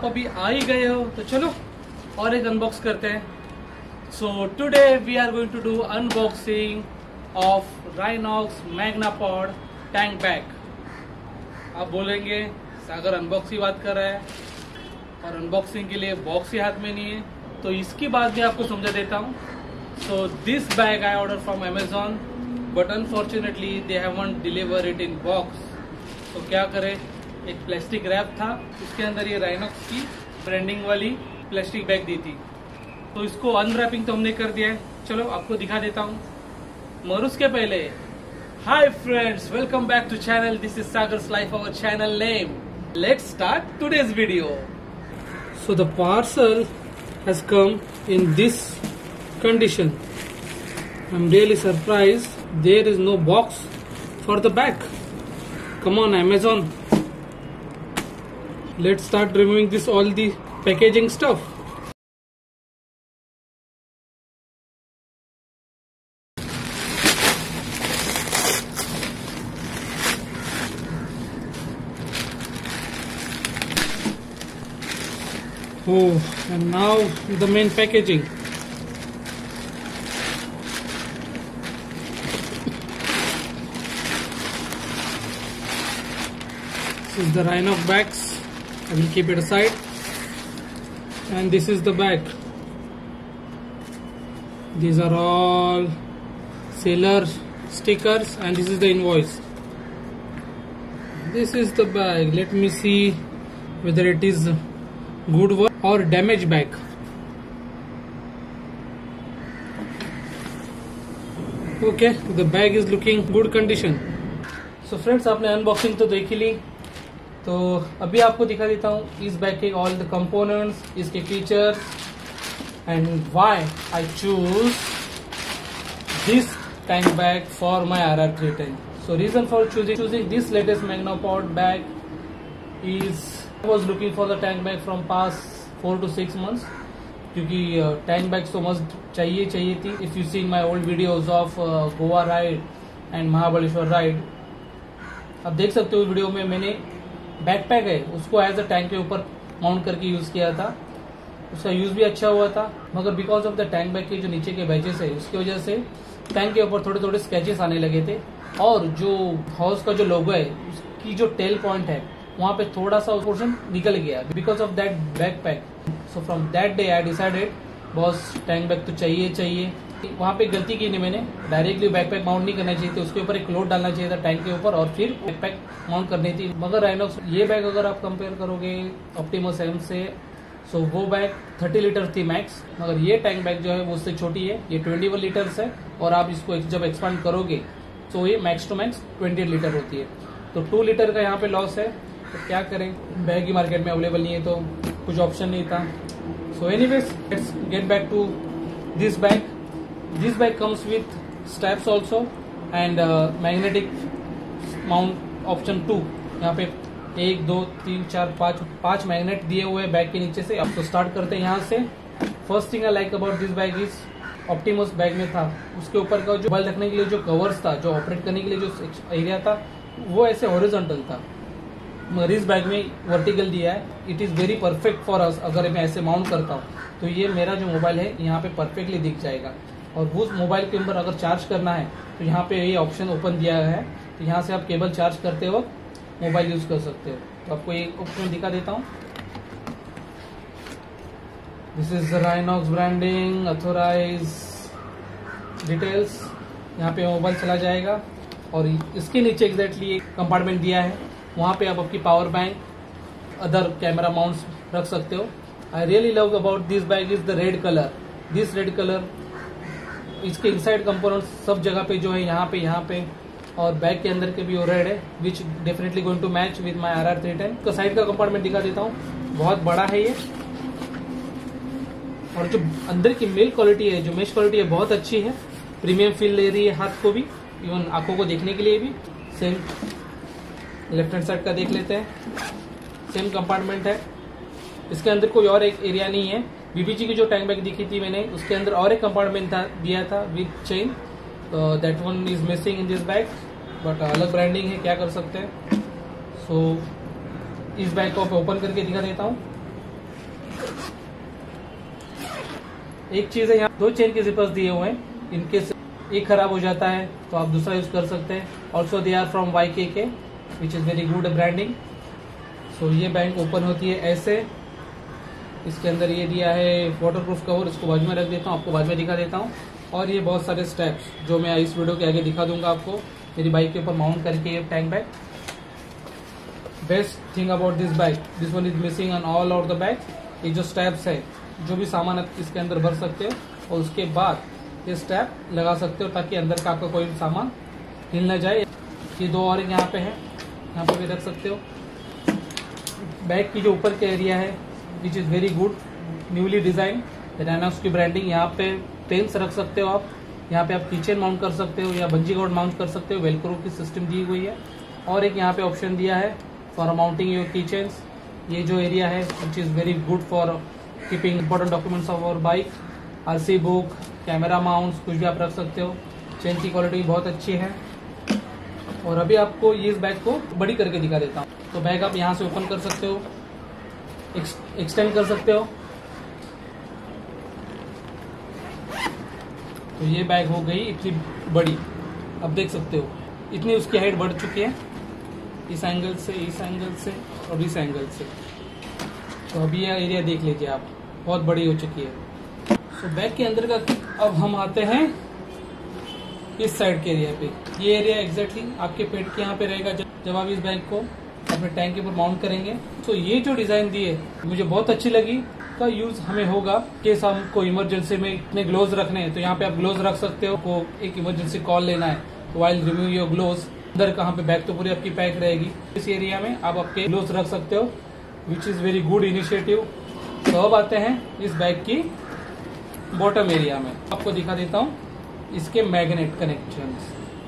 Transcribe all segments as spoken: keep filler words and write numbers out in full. आप अभी आ ही गए हो तो चलो और एक अनबॉक्स करते हैं। So today we are going to do unboxing of Rynox Magnapod tank bag. आप बोलेंगे सागर अनबॉक्स की बात कर रहा है और अनबॉक्सिंग के लिए बॉक्स ही हाथ में नहीं है, तो इसकी बात भी आपको समझा देता हूँ। So this bag I order from Amazon but unfortunately they haven't deliver it in box. तो क्या करें, एक प्लास्टिक रैप था, उसके अंदर ये राइनॉक्स की ब्रांडिंग वाली प्लास्टिक बैग दी थी। तो इसको अनरैपिंग तो हमने कर दिया है, चलो आपको दिखा देता हूँ। मगर उसके पहले hi friends, welcome back to channel, this is Sagar's life our channel name. Let's start today's video. So the parcel has come in this condition. I'm really surprised there is no box for the back. Come on Amazon, let's start removing this all the packaging stuff. Oh, and now the main packaging. This is the Rynox bags. I will keep it aside. And this is the bag. These are all seller stickers, and this is the invoice. This is the bag. Let me see whether it is good work और damage bag. Okay, the bag is looking good condition. So friends, आपने unboxing तो देखी ली, तो अभी आपको दिखा देता हूँ इस बैग के ऑल द कंपोनेंट्स, इसके features and why I choose this tank bag for my R R three ten. So reason for choosing choosing this latest Magnapod bag is was looking for the tank bag from past four to six months क्योंकि tank bags तो मस्त चाहिए चाहिए थी। If you see my old videos of uh, Goa ride and Mahabaleshwar ride, आप देख सकते हो वीडियो में मैंने बैकपैक है उसको एज अ टैंक के ऊपर माउंट करके यूज किया था, उसका यूज भी अच्छा हुआ था। मगर because of the tank bag के जो नीचे के बैचेस है उसकी वजह से टैंक के ऊपर थोड़े थोड़े स्केचेस आने लगे थे, और जो हाउस का जो लोगो है उसकी जो टेल पॉइंट है वहाँ पे थोड़ा सा पोर्शन निकल गया because of that back pack. So from that day I decided boss tank bag तो चाहिए चाहिए। वहाँ पे गलती की नहीं मैंने, डायरेक्टली बैक पैक माउंट नहीं करना चाहिए था, उसके ऊपर एक लोड डालना चाहिए था टैंक के ऊपर और फिर बैक पैक माउंट करनी थी। मगर राइनॉक्स ये बैग अगर आप कंपेयर करोगे ऑप्टिमो सेवन से, सो so वो बैग थर्टी लीटर थी मैक्स, मगर ये टैंक बैग जो है वो उससे छोटी है, ये ट्वेंटी वन लीटर्स है और आप इसको जब एक्सपांड करोगे तो ये max to max twenty litre होती है। तो टू लीटर का यहाँ पे लॉस है, तो क्या करें, बैग ही मार्केट में अवेलेबल नहीं है तो कुछ ऑप्शन नहीं था। So anyways let's get back to this bag. This bag comes with straps also and magnetic mount option too. यहाँ पे एक दो तीन चार पाँच पांच मैग्नेट दिए हुए हैं बैग के नीचे से। आपको स्टार्ट करते हैं यहाँ से। First thing I like about this bag is Optimus bag में था उसके ऊपर का जो बल रखने के लिए जो कवर्स था, जो ऑपरेट करने के लिए जो एरिया था वो ऐसे हॉरिजॉन्टल था, मगर इस बैग में वर्टिकल दिया है। It is very perfect for us. अगर मैं ऐसे माउंट करता हूँ तो ये मेरा जो मोबाइल है यहाँ पे परफेक्टली दिख जाएगा, और उस मोबाइल के ऊपर अगर चार्ज करना है तो यहाँ पे ये ऑप्शन ओपन दिया है, तो यहाँ से आप केबल चार्ज करते वक्त मोबाइल यूज कर सकते हो। तो आपको एक ऑप्शन दिखा देता हूँ। This is Rynox branding authorize details. यहाँ पे मोबाइल चला जाएगा और इसके नीचे एग्जैक्टली एक कंपार्टमेंट दिया है, वहाँ पे आप आपकी power bank, other camera mounts रख सकते हो। I really love about this bag is the red colour. This red colour इसके इनसाइड कंपोनेंट्स सब जगह पे जो है यहाँ पे यहाँ पे और बैग के अंदर के भी वो रेड है, which definitely going to match with my R R three ten. तो साइड का कंपार्टमेंट दिखा देता हूँ, बहुत बड़ा है ये, और जो अंदर की मेल क्वालिटी है, जो मेश क्वालिटी है बहुत अच्छी है, प्रीमियम फील ले रही है हाथ को भी, इवन आंखों को देखने के लिए भी। सेम लेफ्ट हैंड साइड का देख लेते हैं, सेम कंपार्टमेंट है, इसके अंदर कोई और एक एरिया नहीं है। बीबीजी की जो टैंक बैग दिखी थी मैंने उसके अंदर और एक कंपार्टमेंट था दिया था with chain, that one is missing in this bag, but अलग ब्रांडिंग है, क्या कर सकते हैं। सो so, इस बैग को ओपन करके दिखा देता हूँ। एक चीज है, यहाँ दो चेयर के जिपर्स दिए हुए हैं, इनके एक खराब हो जाता है तो आप दूसरा यूज कर सकते हैं। Also they are from Y K K which is very good branding. So ये बैंक ओपन होती है ऐसे, इसके अंदर ये दिया है वाटर प्रूफ कवर, इसको बाजू में रख देता हूँ, आपको बाजू में दिखा देता हूँ। और ये बहुत सारे स्टेप्स जो मैं इस वीडियो के आगे दिखा दूंगा आपको, मेरी बाइक के ऊपर माउंट करके ये tank bag. Best thing about this bike, this one is missing on all over the bike. ये जो स्टेप्स है, जो भी सामान आप इसके अंदर भर सकते हो और उसके बाद ये स्टेप लगा सकते हो ताकि अंदर का आपका कोई भी सामान हिल ना जाए। ये दो और यहाँ पे है, यहाँ पे भी रख सकते हो। बैग की जो ऊपर के एरिया है which is very good, newly design Rynox की ब्रांडिंग। यहाँ पे पेंस रख सकते हो आप, यहाँ पे आप किचन माउंट कर सकते हो या बंजी कॉर्ड माउंट कर सकते हो, वेलक्रो की सिस्टम दी हुई है। और एक यहाँ पे ऑप्शन दिया है फॉर माउंटिंग योर किचन्स, ये जो एरिया है which is very good for keeping important documents of our bike, RC book, camera mounts, कुछ भी आप रख सकते हो। चेन की क्वालिटी बहुत अच्छी है। और अभी आपको ये इस बैग को बड़ी करके दिखा देता हूँ। तो बैग आप यहाँ से ओपन कर सकते हो, एक्सटेंड कर सकते हो। तो ये बैग हो गई इतनी बड़ी, अब देख सकते हो इतनी उसकी हाइट बढ़ चुकी है, इस एंगल से, इस एंगल से और इस एंगल से। तो अभी यह एरिया देख लीजिए आप, बहुत बड़ी हो चुकी है। तो बैग के अंदर का अब हम आते हैं इस साइड के एरिया पे। ये एरिया एग्जैक्टली आपके पेट के यहाँ पे रहेगा जब जब आप इस बैग को अपने टैंक के ऊपर माउंट करेंगे। तो ये जो डिजाइन दी है मुझे बहुत अच्छी लगी, का यूज हमें होगा। केस हमको इमरजेंसी में इतने ग्लोव्स रखने हैं तो यहाँ पे आप ग्लोव्स रख सकते हो। को एक इमरजेंसी कॉल लेना है तो वाइल रिव्यू योर ग्लोव्स, अंदर कहाँ पे बैग तो पूरी आपकी पैक रहेगी। इस एरिया में आप आपके ग्लोव्स रख सकते हो which is very good initiative. तो अब आते हैं इस बैग की बॉटम एरिया में, आपको दिखा देता हूँ इसके मैग्नेट कनेक्शन।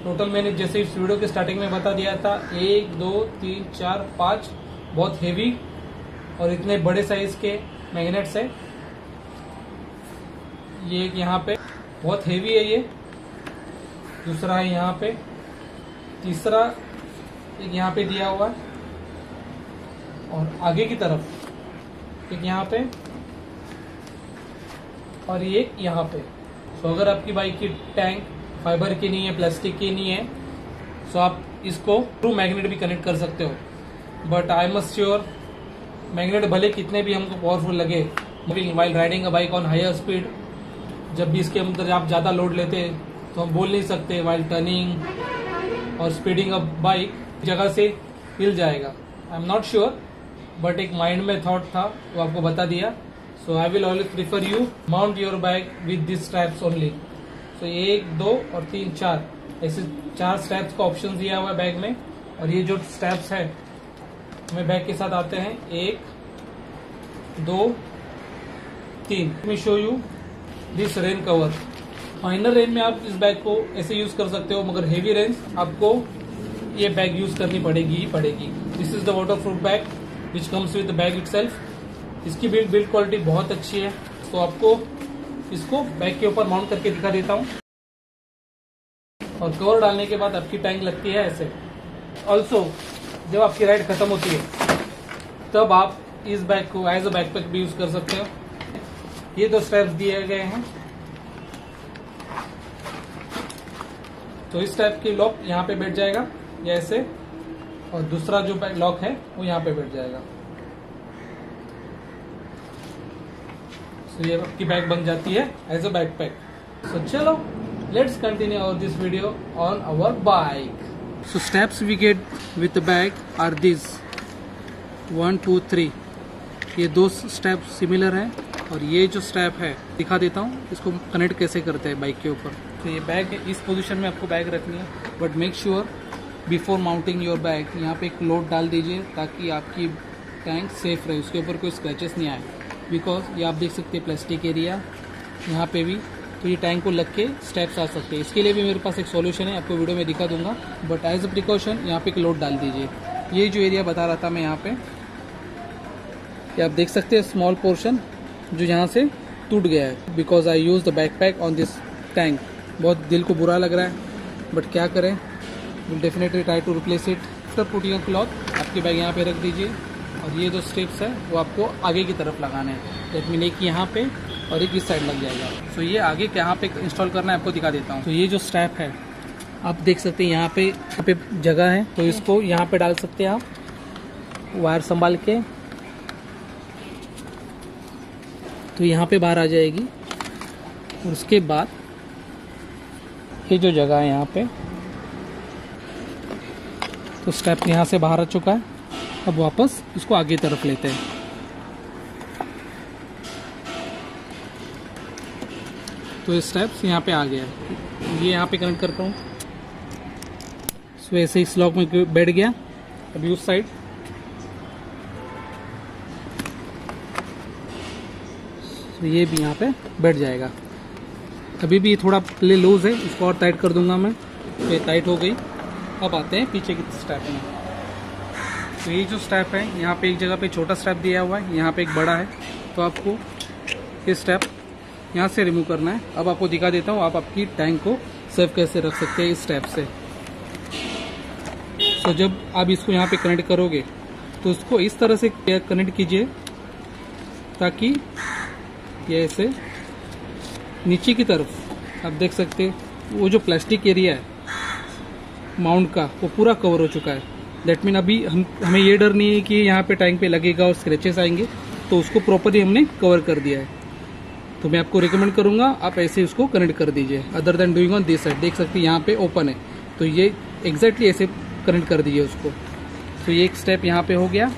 टोटल मैंने जैसे इस वीडियो के स्टार्टिंग में बता दिया था, एक दो तीन चार पाँच बहुत हेवी और इतने बड़े साइज के मैग्नेट्स है। ये यहाँ पे बहुत हेवी है, ये दूसरा है यहाँ पे, तीसरा एक यहाँ पे दिया हुआ है और आगे की तरफ एक यहाँ पे और ये यहाँ पे। सो अगर आपकी बाइक की टैंक फाइबर की नहीं है, प्लास्टिक की नहीं है, सो आप इसको थ्रू मैग्नेट भी कनेक्ट कर सकते हो। But I am sure magnet भले कितने भी हमको पावरफुल लगे, while riding a bike on higher speed, जब भी इसके अंदर आप ज़्यादा लोड लेते हैं तो हम बोल नहीं सकते वाइल टर्निंग और स्पीडिंग अ बाइक जगह से हिल जाएगा। I am not sure, but एक माइंड में थॉट था वो आपको बता दिया। So I will always prefer you mount your bike with this straps only. सो एक दो और तीन चार, ऐसे चार स्ट्रैप्स का ऑप्शन दिया हुआ है बैग में। और ये जो स्ट्रैप्स है हमें बैग के साथ आते हैं, एक दो तीन। Let me show you this rain cover. Minor rain में आप इस बैग को ऐसे यूज कर सकते हो, मगर हेवी रेन आपको ये बैग यूज करनी पड़ेगी ही पड़ेगी। This is the water proof bag which comes with bag itself. इसकी बिल्ड बिल्ड क्वालिटी बहुत अच्छी है। तो आपको इसको बैग के ऊपर माउंट करके दिखा देता हूँ। और कवर डालने के बाद आपकी टैंक लगती है ऐसे। ऑल्सो जब आपकी राइड खत्म होती है तब आप इस बैग को एज अ बैकपैक भी यूज कर सकते हो। ये दो स्ट्रैप्स दिए गए हैं, तो इस टाइप की लॉक यहाँ पे बैठ जाएगा या ऐसे, और दूसरा जो लॉक है वो यहाँ पे बैठ जाएगा। सो ये आपकी बैग बन जाती है एज अ बैकपैक। सो चलो let's continue our this video on our bike. So steps we get with the bag are these one two three. ये दो स्टेप सिमिलर हैं और ये जो स्टेप है दिखा देता हूँ इसको कनेक्ट कैसे करते हैं बाइक के ऊपर। तो ये बैग इस पोजीशन में आपको बैग रखनी है, but make sure before mounting your bag यहाँ पे एक लोड डाल दीजिए ताकि आपकी टैंक सेफ रहे, उसके ऊपर कोई स्क्रैचेस नहीं आए। बिकॉज ये आप देख सकते हैं प्लास्टिक एरिया यहाँ पर भी, तो ये टैंक को लग के स्टेप्स आ सकते हैं। इसके लिए भी मेरे पास एक सॉल्यूशन है, आपको वीडियो में दिखा दूंगा। बट एज अ प्रिकॉशन यहाँ पे एक लोड डाल दीजिए। ये जो एरिया बता रहा था मैं यहाँ पे, ये आप देख सकते हैं स्मॉल पोर्शन जो यहाँ से टूट गया है because I use the backpack on this tank. बहुत दिल को बुरा लग रहा है, बट क्या करें, will definitely try to replace it. After putting a cloth आपकी बैग यहाँ पर रख दीजिए और ये जो स्ट्रिप्स है वो आपको आगे की तरफ लगाना है। दैट मीन एक यहाँ पे और एक इस साइड लग जाएगा। सो so ये आगे यहाँ पे इंस्टॉल करना है, आपको दिखा देता हूँ। तो so ये जो स्ट्रैप है आप देख सकते हैं, यहाँ पे यहाँ पे जगह है तो इसको यहाँ पे डाल सकते हैं आप वायर संभाल के, तो यहाँ पे बाहर आ जाएगी। और उसके बाद ये जो जगह है यहाँ पे, तो स्ट्रैप यहाँ से बाहर आ चुका है। अब वापस इसको आगे तरफ लेते हैं। तो ये स्ट्रैप्स यहाँ पे आ गया है, ये यहाँ पे कनेक्ट करता हूँ। सो ऐसे इस लॉक में बैठ गया। अभी उस साइड तो ये भी यहाँ पे बैठ जाएगा। अभी भी थोड़ा प्ले लूज है, इसको और टाइट कर दूंगा मैं। तो ये टाइट हो गई। अब आते हैं पीछे की स्ट्रैप में। तो ये जो स्ट्रैप है यहाँ पे एक जगह पे छोटा स्ट्रैप दिया हुआ है, यहाँ पे एक बड़ा है। तो आपको ये स्ट्रैप यहाँ से रिमूव करना है। अब आपको दिखा देता हूँ आप आपकी टैंक को सेफ कैसे रख सकते हैं इस स्ट्रैप से। तो जब आप इसको यहाँ पे कनेक्ट करोगे तो उसको इस तरह से कनेक्ट कीजिए ताकि ये ऐसे नीचे की तरफ आप देख सकते हैं वो जो प्लास्टिक एरिया है माउंट का वो पूरा कवर हो चुका है। दैट मीन अभी हम हमें ये डर नहीं है कि यहाँ पे टैंक पे लगेगा और स्क्रैचेस आएंगे, तो उसको प्रॉपरली हमने कवर कर दिया है। तो मैं आपको रिकमेंड करूँगा आप ऐसे उसको कनेक्ट कर दीजिए other than doing on this side. देख सकते हैं यहाँ पे ओपन है, तो ये एग्जैक्टली ऐसे कनेक्ट कर दीजिए उसको। तो ये एक स्टेप यहाँ पे हो गया।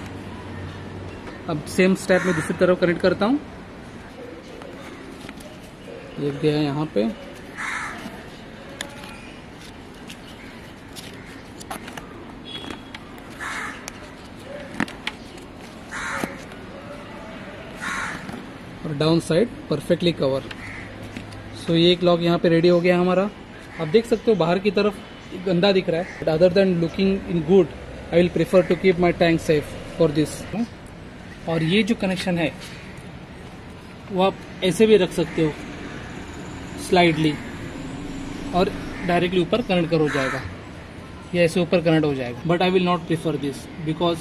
अब सेम स्टेप में दूसरी तरफ कनेक्ट करता हूँ। ये गया यहाँ पे, और down side perfectly cover. So ये एक लॉक यहाँ पे रेडी हो गया हमारा। आप देख सकते हो बाहर की तरफ गंदा दिख रहा है, but other than looking in good I will prefer to keep my tank safe for this. और ये जो कनेक्शन है वो आप ऐसे भी रख सकते हो स्लाइडली और डायरेक्टली ऊपर कनेक्ट कर हो जाएगा या ऐसे ऊपर कनेक्ट हो जाएगा। But I will not prefer this because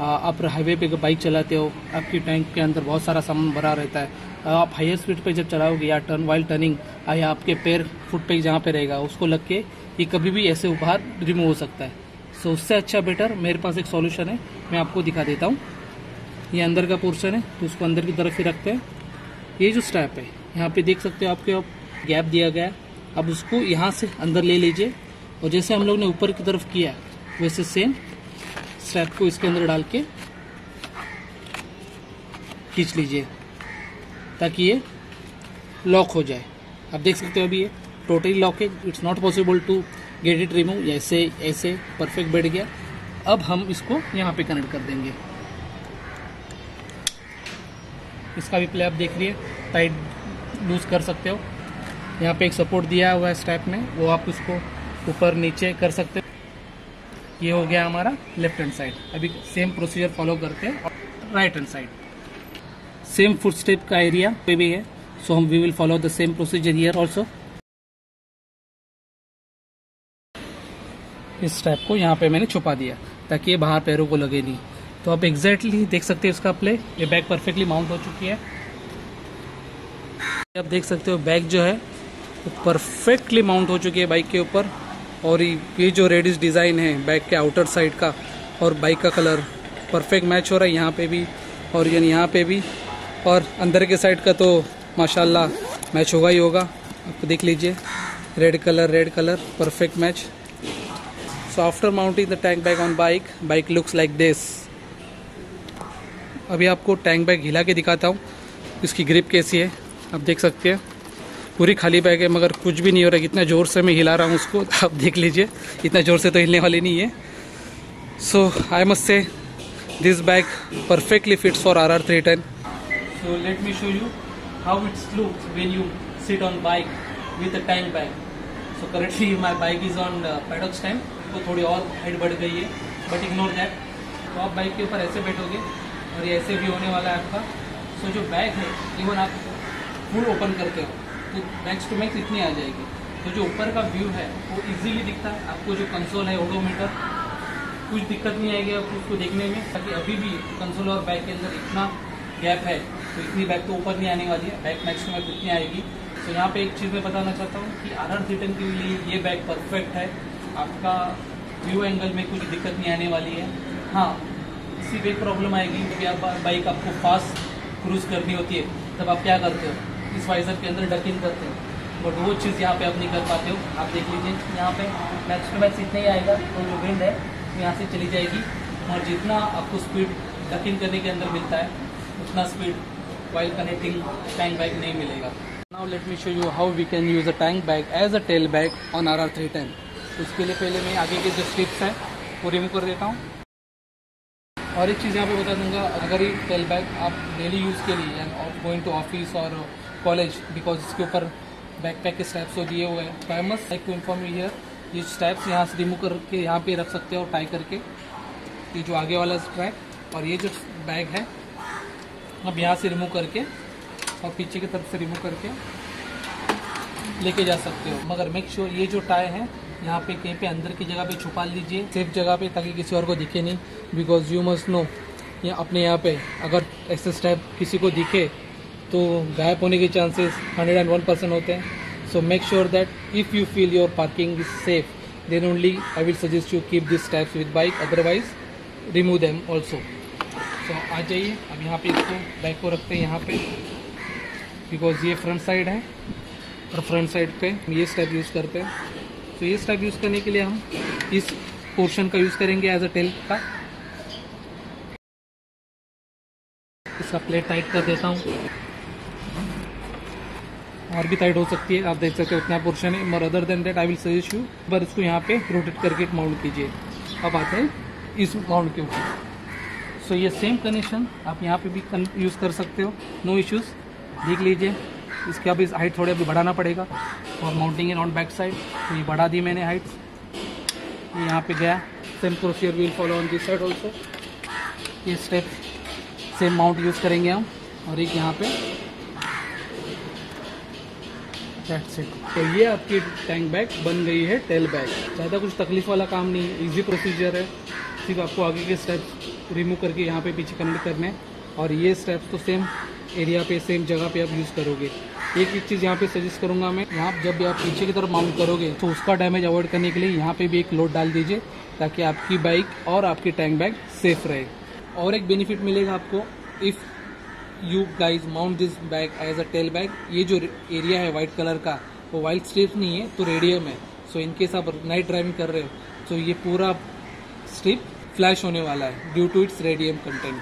आप हाईवे पे बाइक चलाते हो, आपकी टैंक के अंदर बहुत सारा सामान भरा रहता है। आप हाईएस्ट स्पीड पे जब चलाओगे या टर्न वाइल टर्निंग या आपके पैर फुट पे जहाँ पे रहेगा उसको लग के ये कभी भी ऐसे बाहर रिमूव हो सकता है। सो so, उससे अच्छा बेटर मेरे पास एक सॉल्यूशन है, मैं आपको दिखा देता हूँ। ये अंदर का पोर्शन है तो उसको अंदर की तरफ ही रखते हैं। ये जो स्ट्रैप है यहाँ पे देख सकते हो आपके आप गैप दिया गया है, अब उसको यहाँ से अंदर ले लीजिए और जैसे हम लोग ने ऊपर की तरफ किया वैसे सेम स्ट्रैप को इसके अंदर डाल के खींच लीजिए ताकि ये लॉक हो जाए। आप देख सकते हो अभी ये टोटली लॉक है, it's not possible to get it remove. ऐसे ऐसे परफेक्ट बैठ गया। अब हम इसको यहाँ पे कनेक्ट कर देंगे। इसका भी प्ले आप देख रही है, टाइट लूज कर सकते हो। यहाँ पे एक सपोर्ट दिया हुआ है स्ट्रैप में, वो आप उसको ऊपर नीचे कर सकते हो। ये हो गया हमारा लेफ्ट हैंड साइड। अभी सेम प्रोसीजर फॉलो करते हैं right hand side. Same foot step का एरिया पे भी है, सो हम we will follow the same procedure here also. इस स्ट्रैप को यहाँ पे मैंने छुपा दिया ताकि ये बाहर पैरों को लगे नहीं। तो आप एग्जैक्टली देख सकते हैं इसका प्ले। ये बैग परफेक्टली माउंट हो चुकी है। आप देख सकते हो बैग जो है वो परफेक्टली माउंट हो चुकी है बाइक के ऊपर। और ये जो रेडिश डिज़ाइन है बैग के आउटर साइड का और बाइक का कलर परफेक्ट मैच हो रहा है यहाँ पे भी और यानी यहाँ पे भी। और अंदर के साइड का तो माशाल्लाह मैच होगा ही होगा। आप देख लीजिए red colour red colour perfect match. So after mounting the tank bag on bike bike looks like this. अभी आपको टैंक बैग हिला के दिखाता हूँ इसकी ग्रिप कैसी है। आप देख सकते हैं पूरी खाली बैग है मगर कुछ भी नहीं हो रहा है। इतना ज़ोर से मैं हिला रहा हूँ उसको, आप देख लीजिए इतना ज़ोर से तो हिलने वाली नहीं है। So I must say this bag perfectly fits for R R three ten. So let me show you how it's looks when you sit on bike with a tank bag. So currently my bike is on paddock stand, तो थोड़ी और height बढ़ गई है but ignore that. तो आप bike के ऊपर ऐसे बैठोगे और ये ऐसे भी होने वाला है आपका। सो so, जो बैग है इवन आप फुल ओपन करते हो तो मैक्स टू मैक्स इतनी आ जाएगी। तो जो ऊपर का व्यू है वो इजीली दिखता है आपको। जो कंसोल है ओडोमीटर कुछ दिक्कत नहीं आएगी आपको उसको देखने में। ताकि अभी भी कंसोल और बैक के अंदर इतना गैप है तो इतनी बैक तो ऊपर नहीं आने वाली है, बैक मैक्सिमम कितनी आएगी। तो यहाँ पे एक चीज़ मैं बताना चाहता हूँ कि आर आर थ्री टेन के लिए ये बैक परफेक्ट है, आपका व्यू एंगल में कुछ दिक्कत नहीं आने वाली है। हाँ, सिर्फ एक प्रॉब्लम आएगी कि आप बाइक आपको फास्ट क्रूज करनी होती है तब आप क्या करते हो, इस वाइजर के अंदर डकिंग करते हो, बट वो चीज़ यहाँ पे आप नहीं कर पाते हो। आप देख लीजिए यहाँ पे मैक्स टू मैक्स इतना ही आएगा, तो जो विंड है वो यहाँ से चली जाएगी और जितना आपको स्पीड डकिंग करने के अंदर मिलता है उतना speed while connecting tank bag नहीं मिलेगा। Now let me show you how we can use a tank bag as a tail bag on R R three ten. उसके लिए पहले मैं आगे के जो स्टिप्स हैं वो रिमूव कर देता हूँ और एक चीज़ यहाँ पे बता दूंगा, अगर ये टेल बैग आप डेली यूज़ के लिए गोइंग टू ऑफिस और कॉलेज, बिकॉज इसके ऊपर बैक पैक के स्टेप्स हो दिए हुए हैं, तो I must like to inform you here ये स्टेप्स यहाँ से रिमूव करके यहाँ पे रख सकते हो और टाई करके ये जो आगे वाला स्ट्रैप और ये जो बैग है अब यहाँ से रिमूव करके और पीछे की तरफ से रिमूव करके लेके जा सकते हो। मगर मेक श्योर ये जो टाई है यहाँ पे कहीं पे अंदर की जगह पे छुपा लीजिए, सेफ जगह पे, ताकि किसी और को दिखे नहीं। बिकॉज यू मस्ट नो या अपने यहाँ पे अगर ऐसे स्टेप किसी को दिखे तो गायब होने के chances hundred and one percent होते हैं। So make sure that if you feel your parking is safe then only I will suggest you keep this steps with bike, otherwise remove them also. So आ जाइए, अब यहाँ पे इसको bike को रखते हैं यहाँ पे, बिकॉज ये फ्रंट साइड है और फ्रंट साइड पे ये स्टेप यूज़ करते हैं। तो ये स्टेप यूज़ करने के लिए हम इस पोर्शन का यूज़ करेंगे एज अ टेल का। इसका प्लेट टाइट कर देता हूँ, और भी टाइट हो सकती है, आप देख सकते हो उतना पोर्शन है। मगर other than that I will suggest you पर इसको यहाँ पे रोटेट करके माउंट कीजिए। अब आते हैं इस माउंट के ऊपर। सो ये सेम कनेक्शन आप यहाँ पे भी यूज़ कर सकते हो, नो इश्यूज़। देख लीजिए इसके अब इस हाइट थोड़ी अभी बढ़ाना पड़ेगा और mounting in on back side, तो ये बढ़ा दी मैंने हाइट, ये यहाँ पे गया। Same procedure will follow on this side also, ये स्टेप सेम माउंट यूज़ करेंगे हम और एक यहाँ पे दैट्स इट। तो ये आपकी टैंक बैग बन गई है टेल बैग। ज़्यादा कुछ तकलीफ वाला काम नहीं है, ईजी प्रोसीजर है। सिर्फ आपको आगे के स्टेप्स रिमूव करके यहाँ पे पीछे कनेक्ट करने और ये स्टेप्स तो सेम एरिया पे सेम जगह पे आप यूज़ करोगे। एक एक चीज़ यहाँ पे सजेस्ट करूँगा मैं, यहाँ जब भी आप पीछे की तरफ माउंट करोगे तो उसका डैमेज अवॉइड करने के लिए यहाँ पे भी एक लोड डाल दीजिए ताकि आपकी बाइक और आपकी टैंक बैग सेफ रहे। और एक बेनिफिट मिलेगा आपको if you guys mount this bag as a tail bag. ये जो एरिया है वाइट कलर का वो वाइट स्ट्रिप नहीं है तो रेडियम है। सो इनकेस आप नाइट ड्राइविंग कर रहे हो तो ये पूरा स्ट्रिप फ्लैश होने वाला है due to its radium content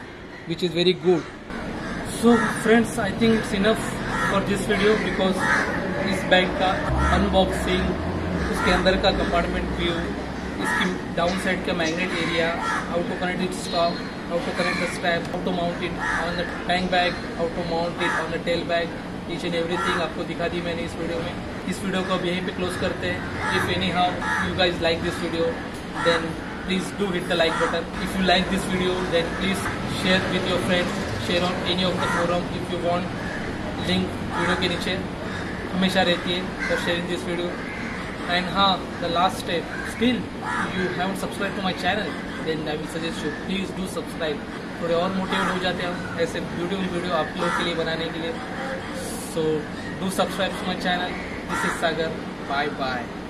which is very good. So friends I think it's enough for this video, because इस बैग का अनबॉक्सिंग, उसके अंदर का कंपार्टमेंट व्यू, इसकी डाउन साइड का magnet area, how to connect it stock, how to connect the strap, how to mount it on the tank bag, how to mount it on the tail bag, each and everything आपको दिखा दी मैंने इस video में। इस video को अब यहीं पे क्लोज करते हैं। If any how you guys like this video then please do hit the like button. If you like this video then please share with your friends, share on any of the forum if you want, link video के नीचे हमेशा रहती है for sharing this video. And हाँ, the last step, still you haven't subscribed to my channel then I will suggest you please do subscribe. थोड़े और motivate हो जाते हैं हम ऐसे beautiful video आप लोगों के लिए बनाने के लिए. So do subscribe to my channel. This is Sagar. Bye bye.